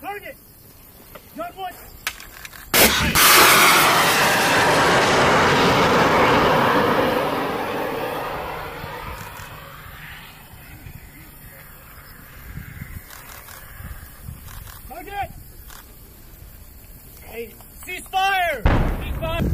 Target! Your voice! Target! Hey, cease fire! Cease fire!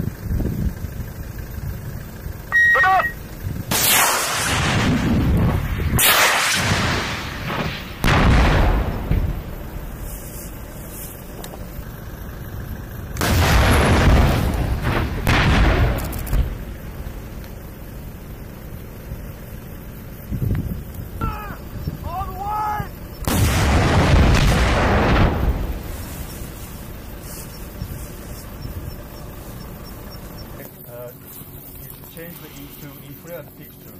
Change it into infrared picture.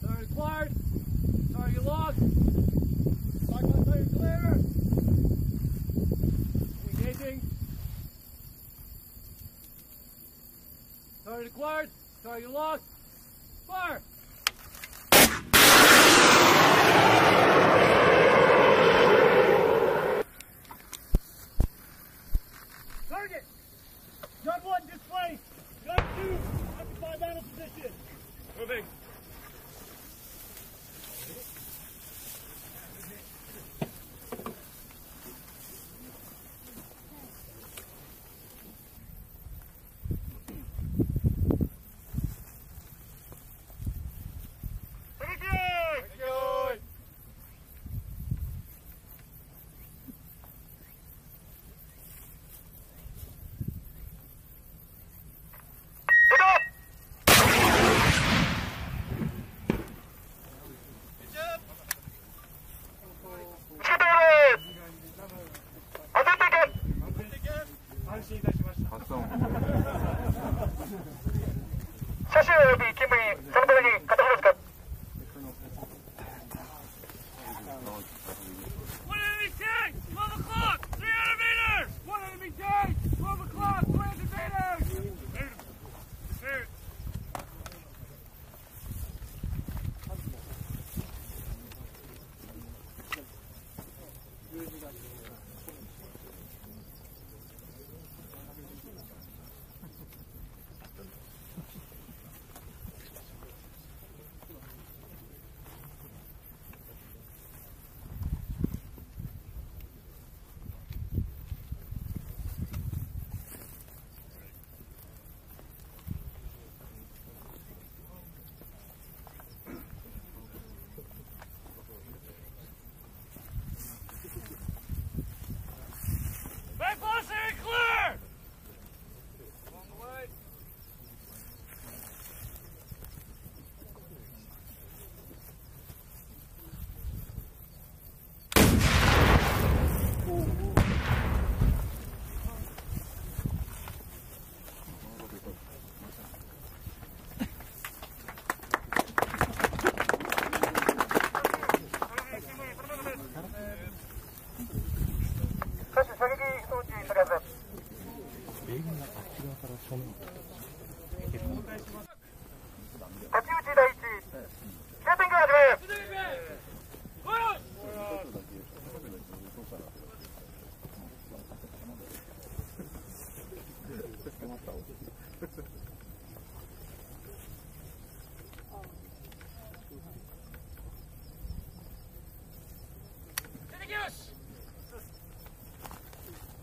Sorry, cleared. Sorry, you lost. Sorry, clear. Engaging. Sorry, declared. Sorry, you lost. Fire! Target! Gun 1, display! Gun 2, occupy battle position! Moving.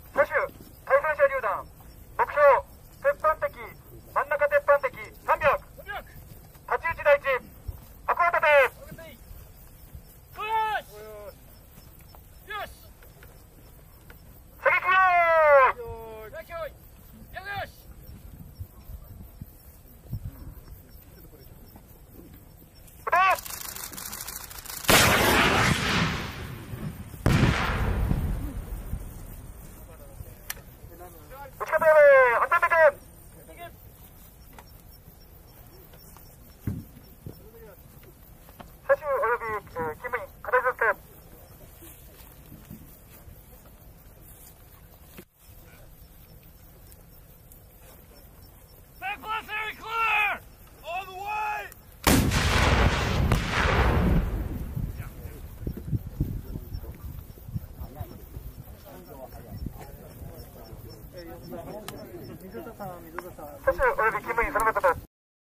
사실, 탈선샤 류단 목표, 대판대기, 만나 사실 우리 김이 사람들